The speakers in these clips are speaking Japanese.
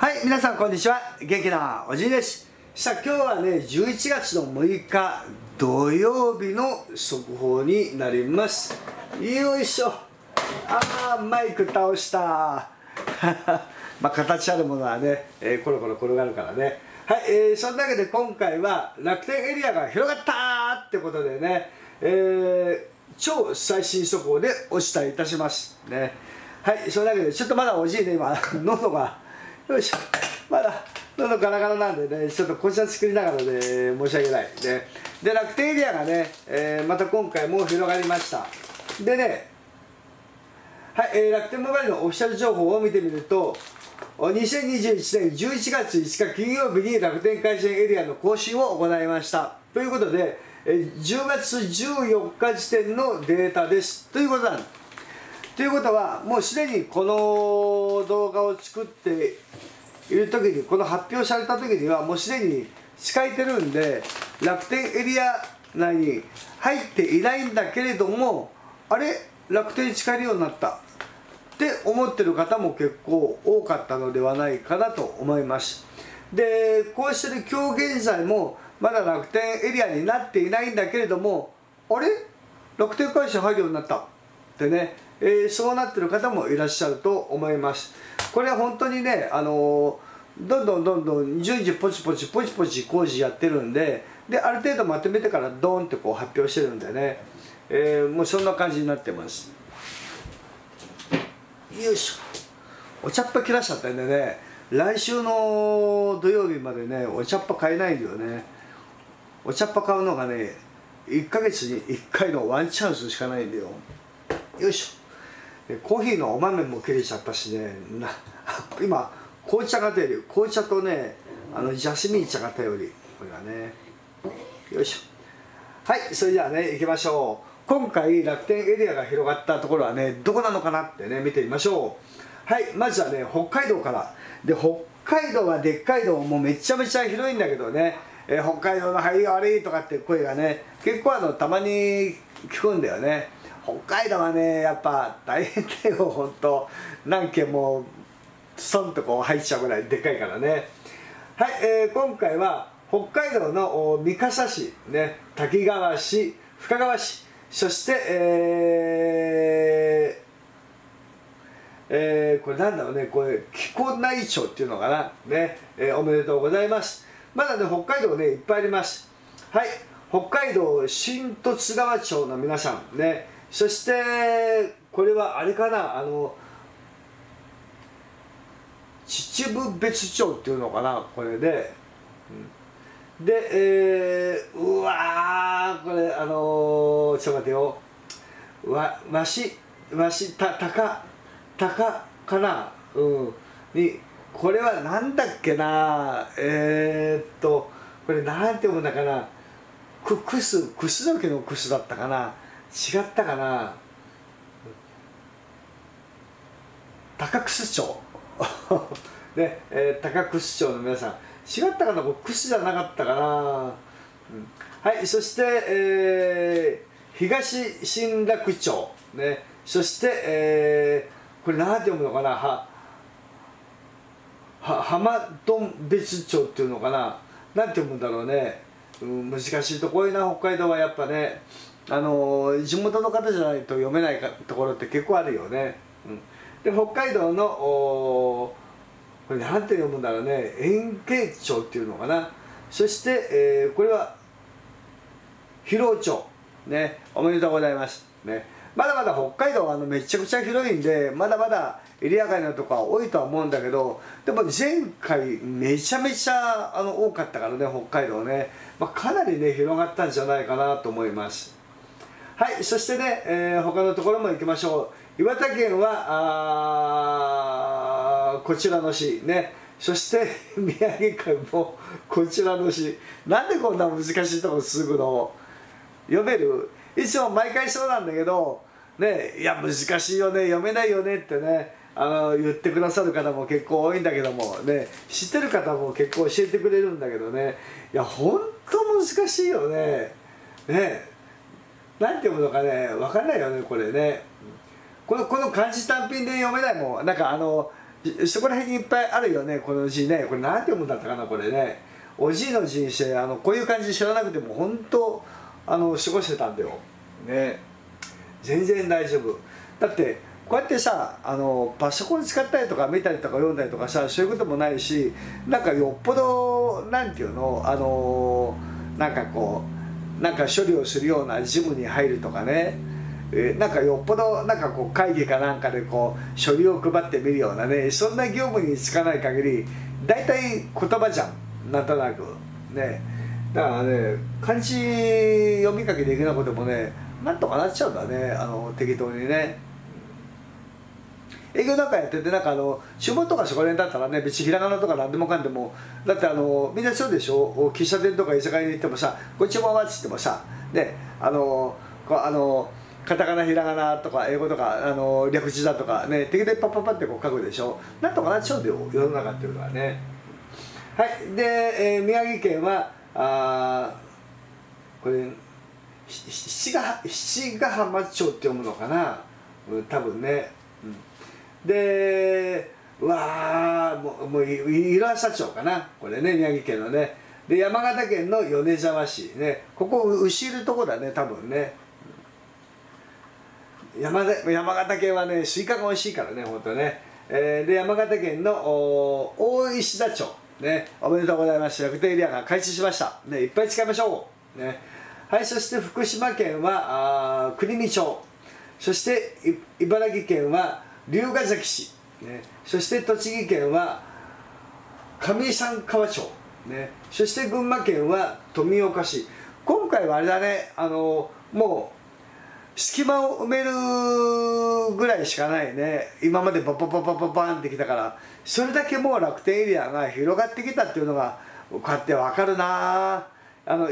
はい、皆さんこんにちは。元気なおじいです。さあ、今日はね、11月の6日土曜日の速報になります。よいしょ。あー、マイク倒した。まあ、形あるものはね、コロコロ転がるからね。はい、そんなわけで今回は楽天エリアが広がったーってことでね、超最新速報でお伝えいたします。ね。はい、そんなわけで、ちょっとまだおじいね、今、喉が。よいしょ、まだ喉ガラガラなんでね、ちょっとこちら作りながらで、ね、申し訳ない、ね、で楽天エリアがね、また今回も広がりましたでね、はい、楽天モバイルのオフィシャル情報を見てみると、2021年11月5日金曜日に楽天回線エリアの更新を行いましたということで、10月14日時点のデータですということなんです。ということは、もうすでにこの動画を作っている時に、この発表された時にはもうすでに使えてるんで、楽天エリア内に入っていないんだけれども、あれ楽天使えるようになったって思ってる方も結構多かったのではないかなと思います。でこうしてる今日現在もまだ楽天エリアになっていないんだけれども、あれ楽天会社入るようになったってね、そうなってる方もいらっしゃると思います。これは本当にね、どんどん順次ポチポチ工事やってるんで、である程度まとめてからドーンってこう発表してるんでね、もうそんな感じになってます。よいしょ、お茶っ葉切らしちゃったんでね、来週の土曜日までねお茶っ葉買えないんだよね。お茶っ葉買うのがね1ヶ月に1回のワンチャンスしかないんだよ。よいしょ、コーヒーのお豆も切れちゃったしね、今紅茶が出る、紅茶とねジャスミン茶が頼り、これがね、よいしょ。はい、それじゃあね行きましょう。今回楽天エリアが広がったところはねどこなのかなってね見てみましょう。はい、まずはね北海道からで、北海道はでっかい道もうめちゃめちゃ広いんだけどね、北海道の範囲が悪いとかって声がね結構たまに聞くんだよね。北海道はねやっぱ大変だよ、ほんと何件もそんとこう入っちゃうぐらいでかいからね。はい、今回は北海道の三笠市、ね、滝川市、深川市、そしてこれなんだろうね、これ木古内町っていうのかな、ね、おめでとうございます。まだね北海道ねいっぱいあります。はい、北海道新十津川町の皆さんね、そしてこれはあれかな、秩父別町っていうのかな、これで、で、うわーこれちょっと待てよ、高かな、にこれはなんだっけな、これなんて読むんだかな、クスだけのクスだったかな、違ったかな、高楠町ね、高楠町の皆さん違ったかな、クスじゃなかったかな、はい、そして、東新楽町、ね、そして、これ何て読むのかな、浜頓別町っていうのかな、何て読むんだろうね、難しいところな、北海道はやっぱね地元の方じゃないと読めないところって結構あるよね。で北海道のこれ何て読むんだろうね、円形町っていうのかな、そして、これは広尾町、ね、おめでとうございます、ね、まだまだ北海道はめちゃくちゃ広いんでまだまだエリア外のとこは多いとは思うんだけど、でも前回めちゃめちゃ多かったからね北海道ね、かなりね広がったんじゃないかなと思います。はい、そしてね、他のところも行きましょう。岩手県はこちらの市ね、そして宮城県もこちらの市、なんでこんな難しいとこすぐの読める、いつも毎回そうなんだけどね、いや難しいよね読めないよねってね言ってくださる方も結構多いんだけどもね、知ってる方も結構教えてくれるんだけどね、いやほんと難しいよね。なんて読むのかね、分かんないよね、これね。この漢字単品で読めないもん。なんかそこら辺にいっぱいあるよね、この字ね。これ何て読むんだったかな、これね。おじいの人生、こういう感じ知らなくても本当過ごしてたんだよ、ね、全然大丈夫だって。こうやってさ、パソコン使ったりとか見たりとか読んだりとかさ、そういうこともないし、なんかよっぽどなんていうの、なんかこうなんか処理をするようなジムに入るとかね、なんかよっぽどなんかこう会議かなんかでこう書類を配ってみるようなね、そんな業務に就かない限り大体言葉じゃん、なんとなくね。だからね、漢字読み書きできないこともね、なんとかなっちゃうんだね、適当にね。営業なんかやってて、なんか注文とかそこら辺だったらね、別にひらがなとか何でもかんでも、だってみんなそうでしょ。喫茶店とか居酒屋に行ってもさ、ご注文はっつってもさ、ね、カタカナひらがなとか英語とか略字だとかね、適当にパッパッパってこう書くでしょ。なんとかなっちゃうんだよ、世の中っていうのはね。はい、で、宮城県はこれ七ヶ浜町って読むのかな、多分ね。で、うわー、もう色浅町かな、これね、宮城県のね。で、山形県の米沢市ね、ここ牛いるとこだね、多分ね。山形県はね、スイカが美味しいからね、ほんとね。で、山形県の大石田町ね、おめでとうございます、楽天エリアが開始しましたね。いっぱい使いましょうね。はい、そして福島県は国見町、そして茨城県は龍ケ崎市、ね、そして栃木県は上三川町、ね、そして群馬県は富岡市。今回はあれだね、もう隙間を埋めるぐらいしかないね。今までババババババーンってきたから、それだけもう楽天エリアが広がってきたっていうのがこうやって分かるな。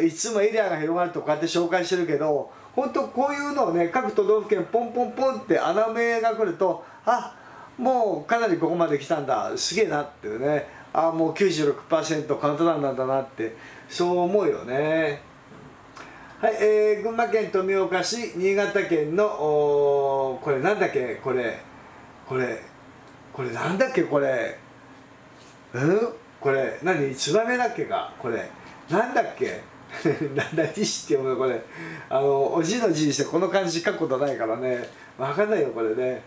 いつもエリアが広がるとこうやって紹介してるけど、本当こういうのをね、各都道府県ポンポンポンって穴埋めが来ると、あ、もうかなりここまで来たんだ、すげえなっていうね、あ、もう 96% カウントダウンなんだなって、そう思うよね。はい、群馬県富岡市、新潟県のこれなんだっけ、これなんだっけ、これ何、ツバメだっけか、これなんだっけ何市って読むの、これおじの字にしてこの漢字書くことないからね、分かんないよこれね。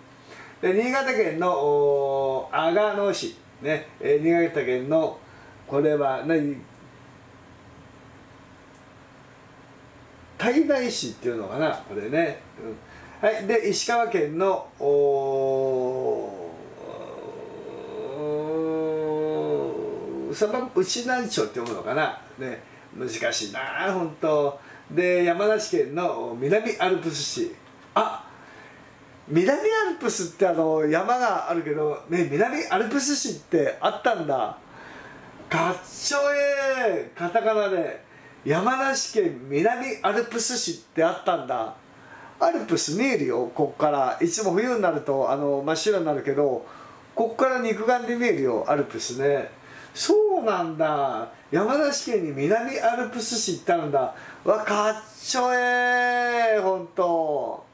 で、新潟県の阿賀野市ね、新潟県のこれは何、胎内市っていうのかな、これね、うん、はい。で、石川県の内南町って読むのかなね、難しいな本当。で、山梨県の南アルプス市、あ、南アルプスって山があるけど、ね、南アルプス市ってあったんだ、かっちょええ、カタカナで山梨県南アルプス市ってあったんだ。アルプス見えるよ、こっから。いつも冬になると真っ白になるけど、こっから肉眼で見えるよ、アルプスね。そうなんだ、山梨県に南アルプス市行ったんだ、わ、かっちょええ、ほんと。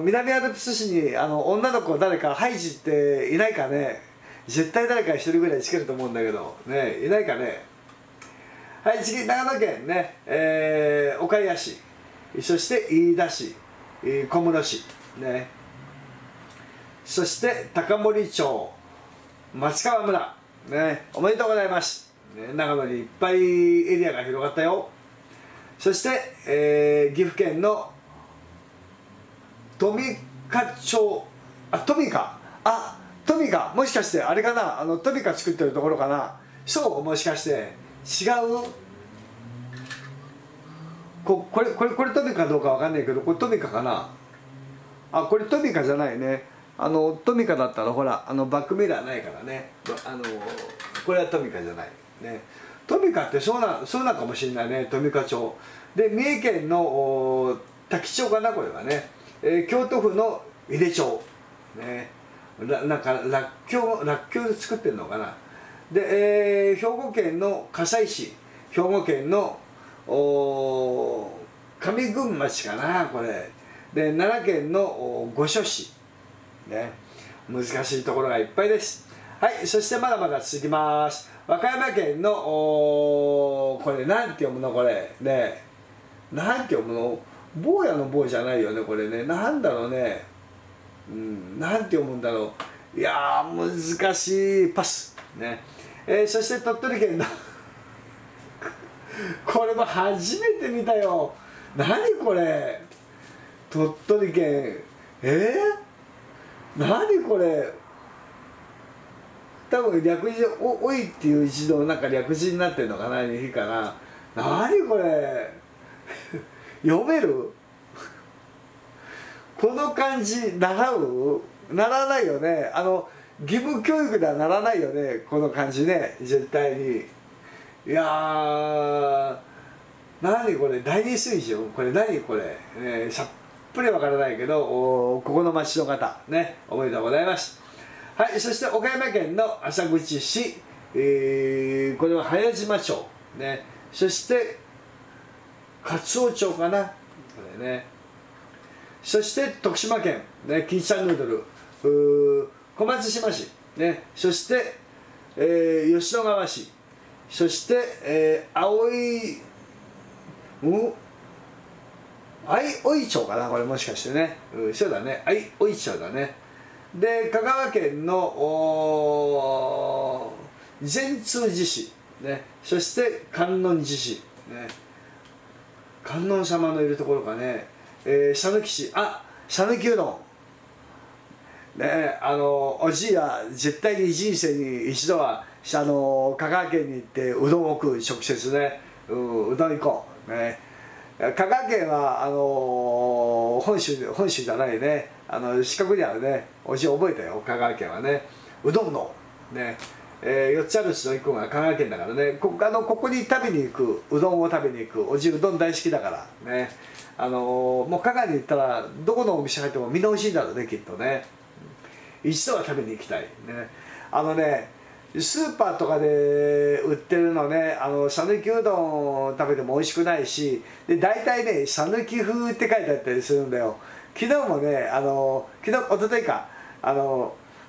南アルプス市に女の子誰かハイジっていないかね、絶対誰か一人ぐらいつけると思うんだけどね、いないかね。はい、次、長野県ね、岡谷市、そして飯田市、小室市ね、そして高森町、松川村ね、おめでとうございます、ね、長野にいっぱいエリアが広がったよ。そして、岐阜県の富加町、もしかしてあれかな、富加作ってるところかな、そう、もしかして違う、これ富加どうかわかんないけど、これ富加かな、あ、これ富加じゃないね、トミカだったらほらバックミラーないからね、これはトミカじゃないね。トミカってそうなんかもしれないね、トミカ町で。三重県の滝町かな、これはね、京都府の井手町ね、なんからっきょう作ってるのかな。で、兵庫県の加西市、兵庫県の上郡町かな、これで、奈良県の五所市ね、難しいところがいっぱいです。はい、そしてまだまだ続きます。和歌山県のこれなんて読むのこれね、なんて読むの、坊やの坊じゃないよねこれね、なんだろうね、なんて読むんだろう、いやー難しいパスね。そして鳥取県のこれも初めて見たよ、何これ鳥取県、何これ、多分略字「おい」っていう字のなんか略字になってるのかな、いいかな、何これ読めるこの漢字習う、ならないよね、義務教育ではならないよねこの漢字ね、絶対に。いやー、何これ第二水準、これ何これ、さっぱりわからないけど、ここの町の方ね、おめでとうございます。はい、そして岡山県の浅口市、これは早島町ね、そして勝尾町かなこれね、そして徳島県ね、キッチャンヌードル、小松島市ね、そして、吉野川市、そして、相生町かなこれ、もしかしてね、そうだね、相生町だね。で香川県の善通寺市、ね、そして観音寺市、ね、観音様のいるところかね、讃岐市、あっ讃岐うどん、ね、おじいは絶対に人生に一度は香川県に行ってうどんを食う、直接ね、うどん行こう、ね、香川県は本州じゃないね、四角にあるね、おじ覚えたよ香川県はね、うどんのね、四つあるうちの1個が香川県だからね、ここに食べに行く、うどんを食べに行く、おじうどん大好きだからね、もう香川に行ったらどこのお店入ってもみんな美味しいんだろうねきっとね、一度は食べに行きたいね。スーパーとかで売ってるのね、讃岐うどんを食べても美味しくないし、で大体ね讃岐風って書いてあったりするんだよ。昨日もね、おとといか、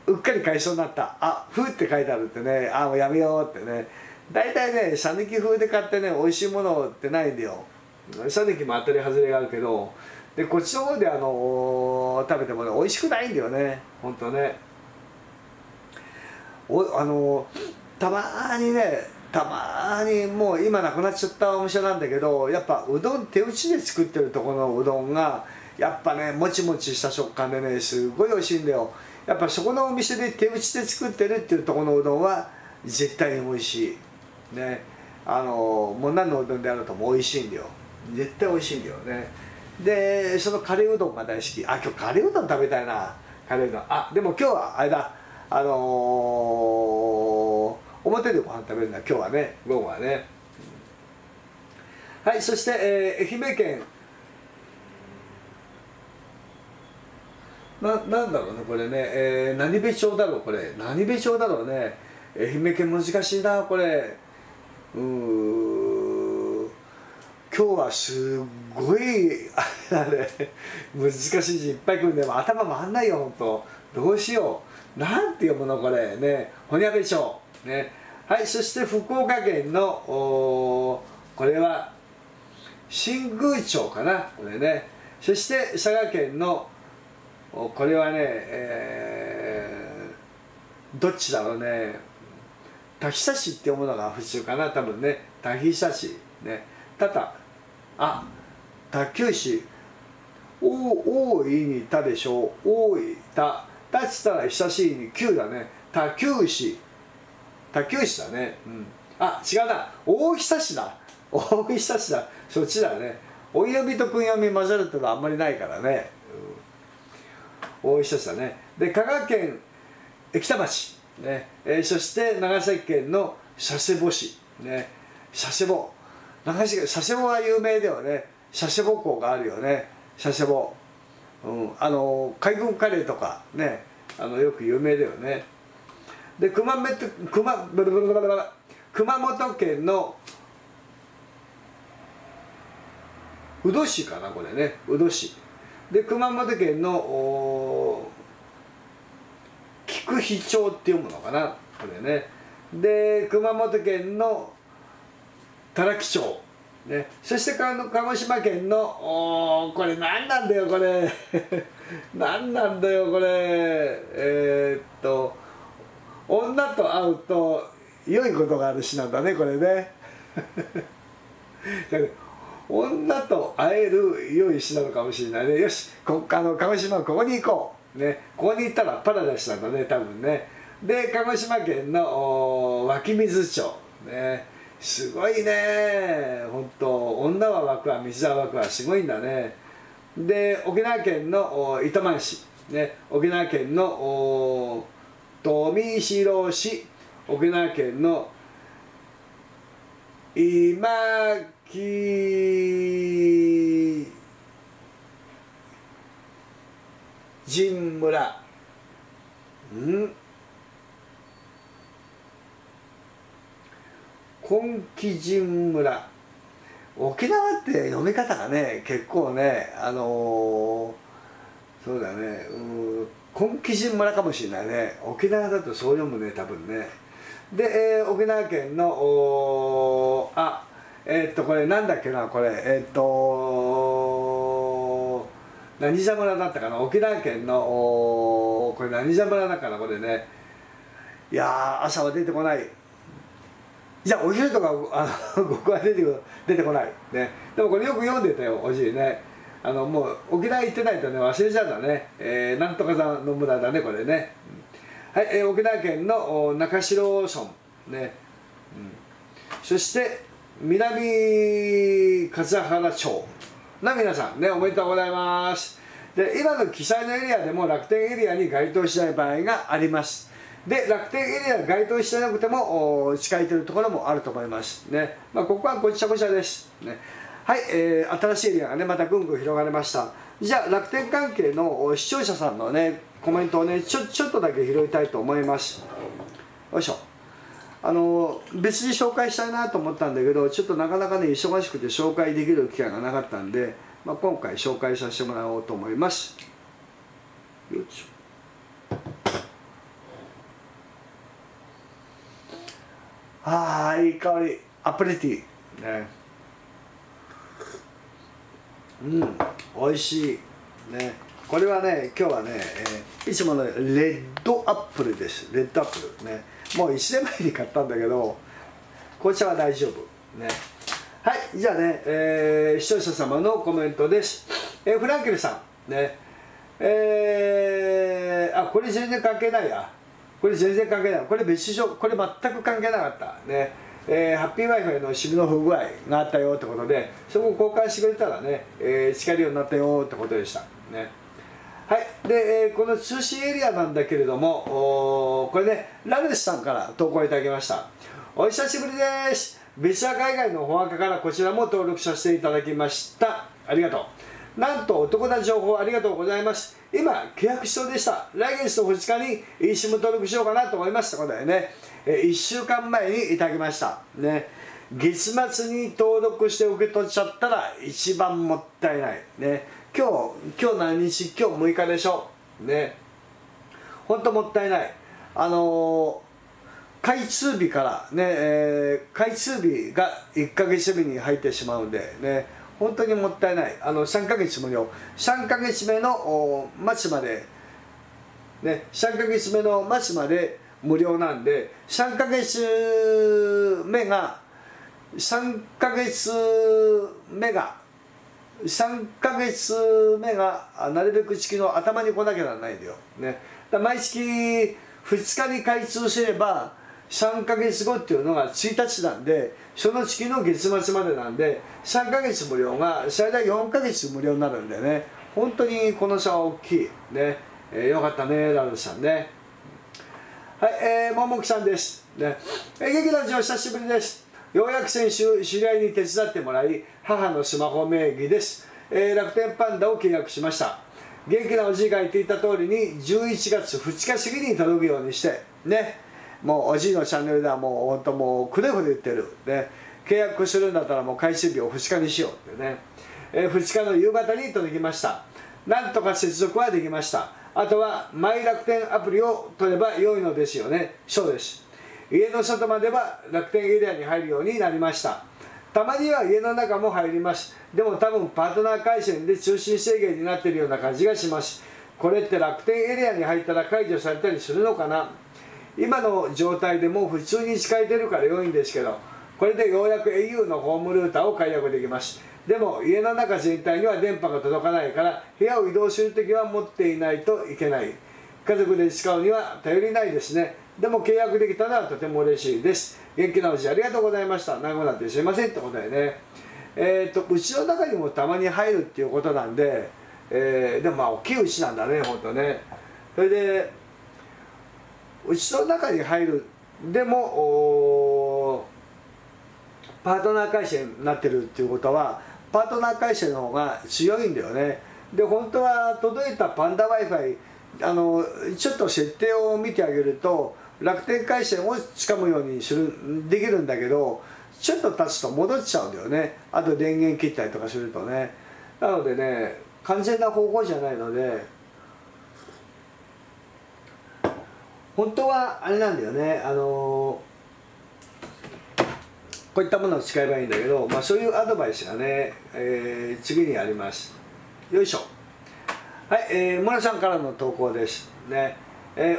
うっかり買いそうになった「あ風」って書いてあるってね、あもうやめようってね、大体ね讃岐風で買ってね美味しいものってないんだよ。讃岐も当たり外れがあるけど、でこっちの方で食べてもね美味しくないんだよね、ほんとね。たまーにね、もう今なくなっちゃったお店なんだけど、やっぱうどん手打ちで作ってるところのうどんがやっぱねもちもちした食感でねすごい美味しいんだよ。やっぱそこのお店で手打ちで作ってるっていうところのうどんは絶対に美味しいね。もう何のうどんであるとも美味しいんだよ、絶対美味しいんだよね。でそのカレーうどんが大好き、あ今日カレーうどん食べたいな、カレーうどん、あでも今日はあれだ、表でご飯食べるんだ今日はね、午後はね。はい、そして、愛媛県なんだろうねこれね、何部町だろうこれ、何部町だろうね、愛媛県難しいなこれ、今日はすごいあれ難しい字いっぱい来るんで頭回んないよほんと、どうしよう、なんて読むのこれね、ほにゃべ町ね。はい、そして福岡県のこれは新宮町かなこれね、そして佐賀県のこれはね、どっちだろうね、多久市って読むのが普通かな多分ね、多久市ね、あ多久市、大いにたでしょ、大いた立つたら久しいに9だね、多久市、多久市だね、あ違うな、大久市だ、大久市だ、そっちだね、お呼びと訓読み混ざるってのはあんまりないからね、大久市だね。で香川県北町ね、そして長崎県の佐世保市ね、佐世保、長崎佐世保は有名だよね、佐世保港があるよね、佐世保、海軍カレーとかね、よく有名だよね。で熊本県の宇土市かなこれね、宇土市で熊本県の肥町って読むのかな、これね。で熊本県の多良木町、ね、そして鹿児島県のこれ何なんだよこれ何なんだよこれ、女と会うと良いことがある詩なんだねこれね女と会える良い詩なのかもしれないね。よし、鹿児島ここに行こう、ね、ここに行ったらパラダイスなんだね多分ね。で鹿児島県の湧き水町ね、すごいね、本当女は湧くわ水は湧くわ、すごいんだね。で沖縄県の糸満市、ね、沖縄県の富城市、沖縄県の今帰仁村、金城仁村、沖縄って読み方がね結構ねそうだね、金城仁村かもしれないね、沖縄だとそう読むね多分ね。で、沖縄県のこれなんだっけな、これ何座村だったかな、沖縄県のこれ何座村だかな、これね、いやー朝は出てこない、じゃあお昼とか僕は出てこない、ね、でもこれよく読んでたよおじいね、もう沖縄行ってないとね忘れちゃうんだね、なんとかさんの村だねこれね、はい、沖縄県の中城村、ね、そして南笠原町の皆さんね、おめでとうございます。で今の記載のエリアでも楽天エリアに該当しない場合があります。で楽天エリアが該当してなくても近いというところもあると思います、ね、まあ、ここはごちゃごちゃです、ね、はい、新しいエリアが、ね、またぐんぐん広がりました。じゃあ楽天関係の視聴者さんの、ね、コメントを、ね、ちょっとだけ拾いたいと思います。よいしょ、別に紹介したいなと思ったんだけどちょっとなかなか、ね、忙しくて紹介できる機会がなかったんで、まあ、今回紹介させてもらおうと思います。よいしょ、ああいい香り、アップルティーね、美味しいね。これはね今日はね、いつものレッドアップルです。レッドアップルね、もう1年前に買ったんだけど紅茶は大丈夫ね。はい、じゃあね、視聴者様のコメントです。フランケルさんね、これ全然関係ないや、これ全然関係ない、これ別所、これ全く関係なかったね、ハッピーワイファイのシムの不具合があったよってことでそこを交換してくれたらね、使えるようになったよってことでしたね。はい、で、この通信エリアなんだけれども、これねラルスさんから投稿いただきました。お久しぶりです。別所海外のお墓からこちらも登録させていただきました、ありがとう。なんとお得な情報ありがとうございます。今契約しそうでした。来月の2日に eSIM 登録しようかなと思いましたことだよね。1週間前にいただきましたね。月末に登録して受け取っちゃったら一番もったいないね。今日何日、今日6日でしょね。ほんともったいない。開通日からね、開通日が1ヶ月日に入ってしまうんでね、本当にもったいない。3ヶ月無料、3ヶ月目の末まで、ね、3ヶ月目の末まで無料なんで、3ヶ月目がなるべく月の頭に来なきゃならないんだよ、ね、だ毎月2日に開通すれば3ヶ月後っていうのが1日なんで、その月の月末までなんで3ヶ月無料が最大4ヶ月無料になるんでね、本当にこの差は大きいね。よかったねラルさんね。はい、ももきさんですね。劇団長お久しぶりです。ようやく先週知り合いに手伝ってもらい母のスマホ名義です、楽天パンダを契約しました。元気なおじいが言っていた通りに11月2日過ぎに届くようにしてね、もうおじいのチャンネルではもう本当もうくどいほど言ってる、ね、契約するんだったらもう開始日を2日にしようってね、2日の夕方に届きました。なんとか接続はできました。あとはマイ楽天アプリを取れば良いのですよね。そうです。家の外までは楽天エリアに入るようになりました。たまには家の中も入ります。でも多分パートナー回線で通信制限になっているような感じがします。これって楽天エリアに入ったら解除されたりするのかな。今の状態でもう普通に使えてるから良いんですけど、これでようやく au のホームルーターを解約できます。でも家の中全体には電波が届かないから、部屋を移動するときは持っていないといけない。家族で使うには頼りないですね。でも契約できたのはとても嬉しいです。元気なうちありがとうございました。長くなってすいませんってことでね、うちの中にもたまに入るっていうことなんで、でもまあ大きいうちなんだね、ほんとね。それでうちの中に入る、でもパートナー回線になってるっていうことはパートナー回線の方が強いんだよね。で本当は届いたパンダ Wi-Fi、ちょっと設定を見てあげると楽天回線をつかむようにできるんだけど、ちょっと経つと戻っちゃうんだよね。あと電源切ったりとかするとね。なのでね、完全な方法じゃないので、本当はあれなんだよね、こういったものを使えばいいんだけど、まあ、そういうアドバイスがね、次にあります。よいしょ。はい、モラさんからの投稿ですね。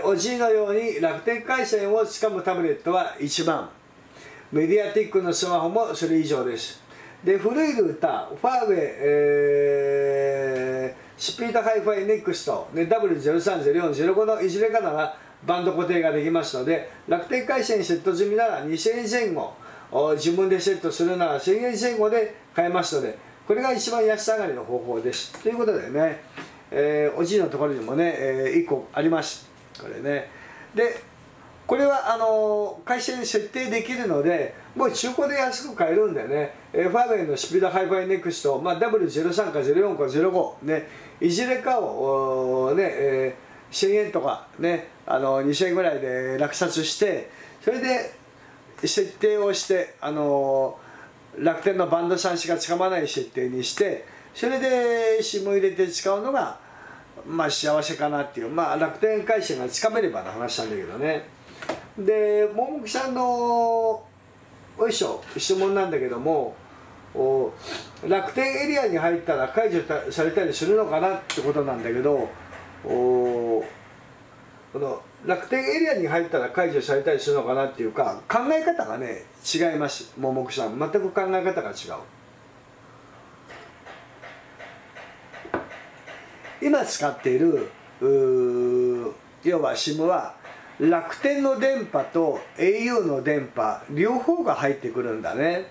おじいのように楽天回線をつかむタブレットは1番、メディアティックのスマホもそれ以上です。で古いルーター、ファーウェイ、スピードハイファイネクスト、ね、W030-405 のいずれかならバンド固定ができますので、楽天回線セット済みなら2000円前後、自分でセットするなら1000円前後で買えますので、これが一番安上がりの方法ですということでね、おじいのところにもね、1個あります。これね、でこれは回線設定できるので、もう中古で安く買えるんだよね。ファーウェイのスピードハイファイネクスト、まあ、W03 か04か05、ね、いずれかを、ね、1000円とか、ね、2000円ぐらいで落札して、それで設定をして、楽天のバンドさんしか使わない設定にして、それで SIM を入れて使うのが、まあ、幸せかなっていう、まあ、楽天回線がつかめればの話なんだけどね。で桃木さんのおいしょ質問なんだけども、楽天エリアに入ったら解除されたりするのかなってことなんだけど、この楽天エリアに入ったら解除されたりするのかなっていうか、考え方がね違います。桃木さん、全く考え方が違う。今使っている要は SIM は楽天の電波と au の電波両方が入ってくるんだね。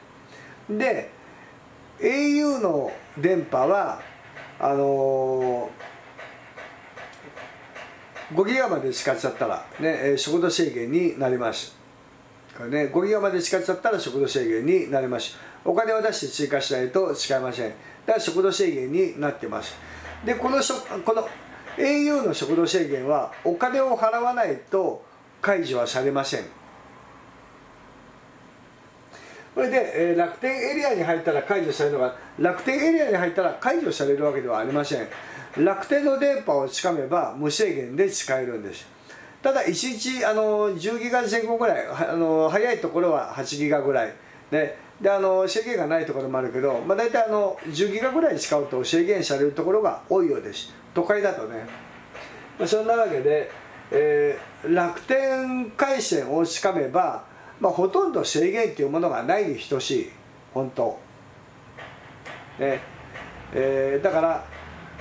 で au の電波は5ギガまで使っちゃったら、ね、速度制限になります。これ、ね、5ギガまで使っちゃったら速度制限になります。お金を出して追加しないと使えません。だから速度制限になってます。でこの au の速度制限はお金を払わないと解除はされません。これで、楽天エリアに入ったら解除されるのが、楽天エリアに入ったら解除されるわけではありません。楽天の電波をつかめば無制限で使えるんです。ただ1日10ギガ前後ぐらい、早いところは8ギガぐらい、ね、で制限がないところもあるけど、まあ、大体10ギガぐらい使うと制限されるところが多いようです、都会だとね。まあ、そんなわけで、楽天回線をつかめば、まあ、ほとんど制限というものがないに等しい、本当、ね、だから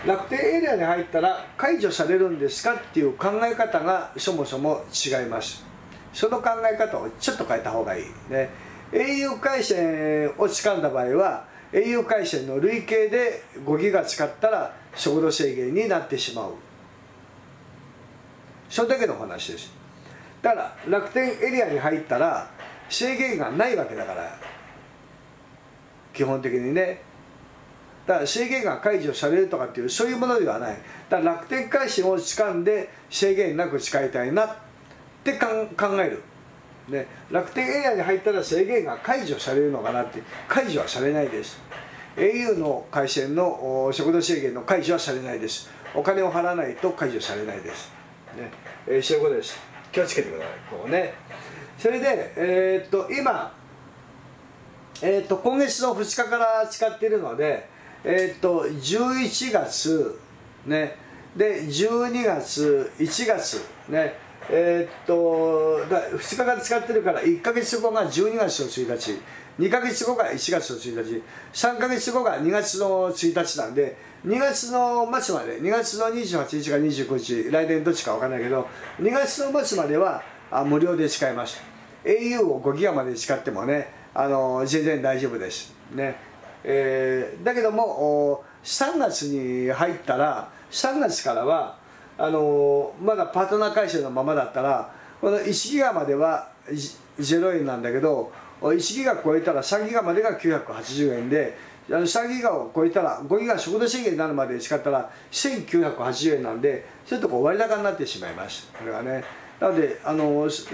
楽天エリアに入ったら解除されるんですかっていう考え方がそもそも違います。その考え方をちょっと変えた方がいいね。au 回線をつかんだ場合は au 回線の累計で5ギガ使ったら速度制限になってしまう、それだけの話です。だから楽天エリアに入ったら制限がないわけだから、基本的にね。だから制限が解除されるとかっていう、そういうものではない。だから楽天回線を掴んで制限なく使いたいなって考える、ね、楽天エリアに入ったら制限が解除されるのかなって。解除はされないです。 au の回線の速度制限の解除はされないです。お金を払わないと解除されないです、ねそういうことです。気をつけてください、こうね。それで、今、今月の2日から使っているので、11月、ね、で12月、1月、ね、2日から使ってるから、1か月後が12月の1日、2か月後が1月の1日、3か月後が2月の1日なんで、2月の末まで、2月の28日か29日、来年どっちか分からないけど、2月の末までは無料で使えます。au を5ギガまで使ってもね、全然大丈夫です。ねだけども、3月に入ったら、3月からは、まだパートナー回収のままだったら、この1ギガまでは0円なんだけど、1ギガ超えたら3ギガまでが980円で、3ギガを超えたら5ギガ速度制限になるまで使ったら1980円なんで、ちょっとこう割高になってしまいます。これはね。なので、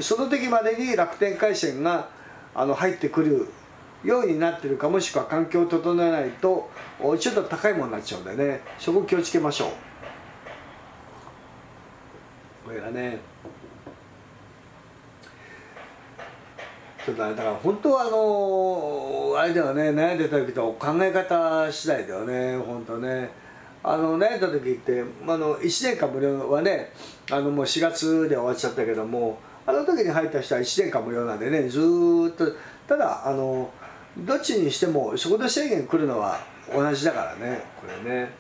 その時までに楽天回線が入ってくるようになってるか、もしくは環境を整えないとちょっと高いものになっちゃうんでね、そこ気をつけましょう。これがね、ちょっとあれだから、本当はあれだよね、悩んでた時と考え方次第だよね、本当ね。悩んだ時って1年間無料はね、もう4月で終わっちゃったけども、あの時に入った人は1年間無料なんでね、ずーっと。ただどっちにしても速度制限来るのは同じだからね、これね。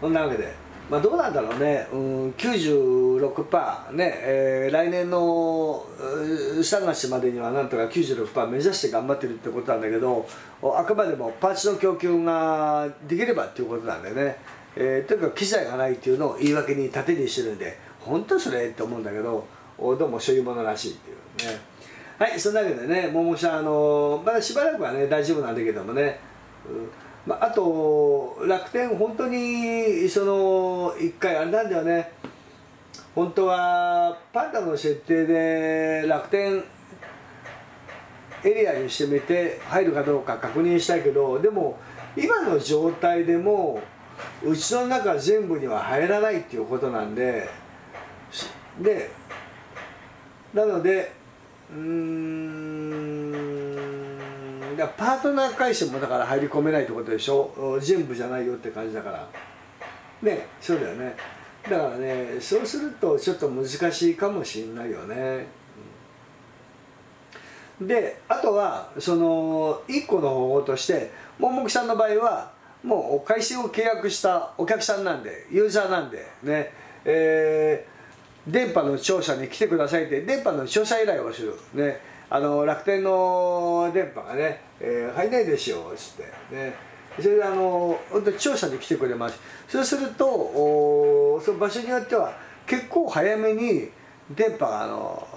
そんなわけで、まあ、どうなんだろうね、96%、ね来年の3月までにはなんとか 96% 目指して頑張ってるってことなんだけど、あくまでもパーツの供給ができればっていうことなんでね、とにかく機材がないっていうのを言い訳に盾にしてるんで、本当それって思うんだけど、どうもそういうものらしいっていうね。はい、そんなわけでね、ももちゃん、まだしばらくはね、大丈夫なんだけどもね。あと、楽天、本当に一回、あれなんだよね、本当はパンダの設定で楽天エリアにしてみて、入るかどうか確認したいけど、でも、今の状態でも、うちの中全部には入らないっていうことなんで、なので、パートナー回線もだから入り込めないってことでしょ、全部じゃないよって感じだからね。そうだよね。だからね、そうするとちょっと難しいかもしれないよね。で、あとは1個の方法として、ももきさんの場合はもう回線を契約したお客さんなんで、ユーザーなんでね、電波の調査に来てくださいって電波の調査依頼をするね。楽天の電波がね、入んないですよっつって、ね、それで調査に来てくれます。そうするとその場所によっては結構早めに電波が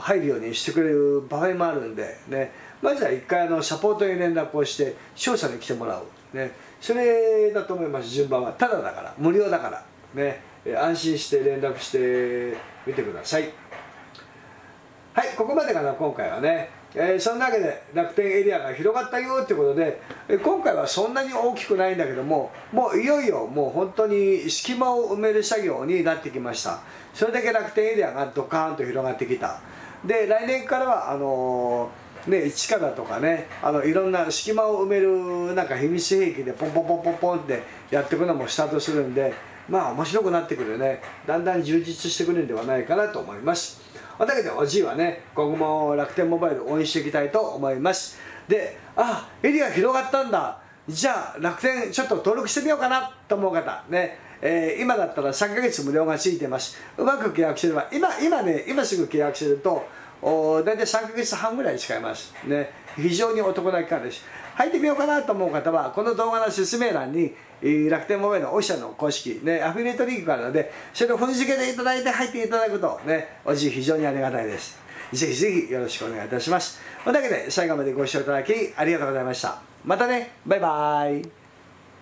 入るようにしてくれる場合もあるんで、ね、まずは1回サポートに連絡をして調査に来てもらう、ね、それだと思います。順番はただだから、無料だから、ね、安心して連絡してみてください。はい、ここまでかな、今回はね。そんなわけで楽天エリアが広がったよということで、今回はそんなに大きくないんだけども、もういよいよもう本当に隙間を埋める作業になってきました。それだけ楽天エリアがドカーンと広がってきた。で、来年からはね、地下だとかね、いろんな隙間を埋めるなんか秘密兵器でポンポンポンポンポンってやっていくのもスタートするんで、まあ面白くなってくるね。だんだん充実してくるんではないかなと思います。だけどおじいはね、今後も楽天モバイル応援していきたいと思います。で、あ、エリア広がったんだ、じゃあ楽天ちょっと登録してみようかなと思う方ね、今だったら3ヶ月無料がついてます。うまく契約すれば、今すぐ契約すると大体3ヶ月半ぐらい使えますね。非常にお得な期間です。入ってみようかなと思う方は、この動画の説明欄に楽天モバイルのオフィシャルの公式、ね、アフィリエイトリンクがあるので、それを踏んづけていただいて入っていただくとね、おじい非常にありがたいです。ぜひぜひよろしくお願いいたします。というわけで、最後までご視聴いただきありがとうございました。またね、バイバーイ。